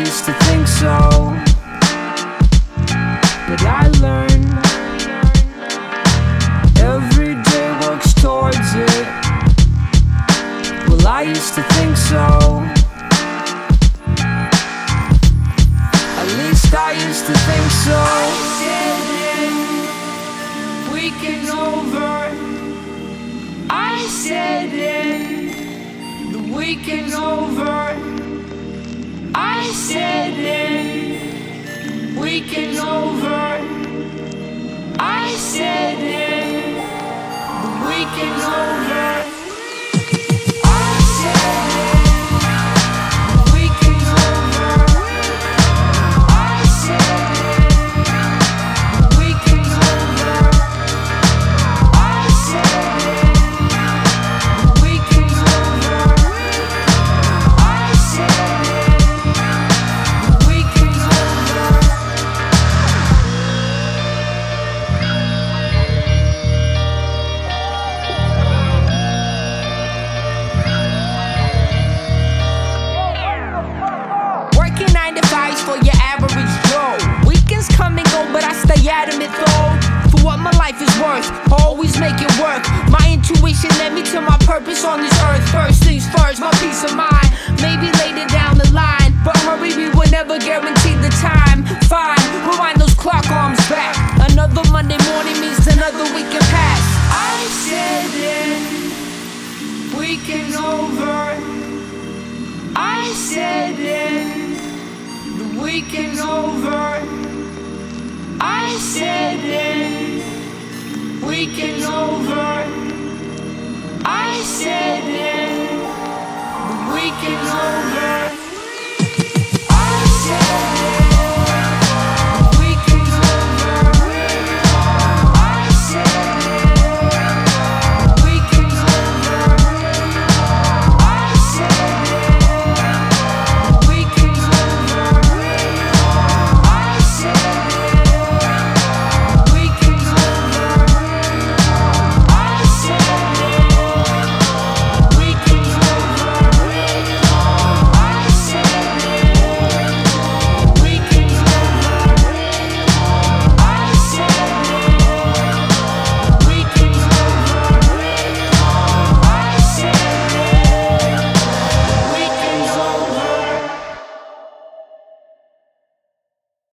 used to think so, but I learn every day works towards it. Well, I used to think so. At least I used to think so. I said it, week is over. I said it, the week is over. I said it, weekend's over. I said it, the weekend's over. Always make it work. My intuition led me to my purpose on this earth. First things first, my peace of mind. Maybe later down the line, but hurry, we will never guarantee the time. Fine, rewind those clock arms back. Another Monday morning means another weekend pass. I said it, weekend's over. I said it, the weekend's over. I said it, weekend's over. I said it.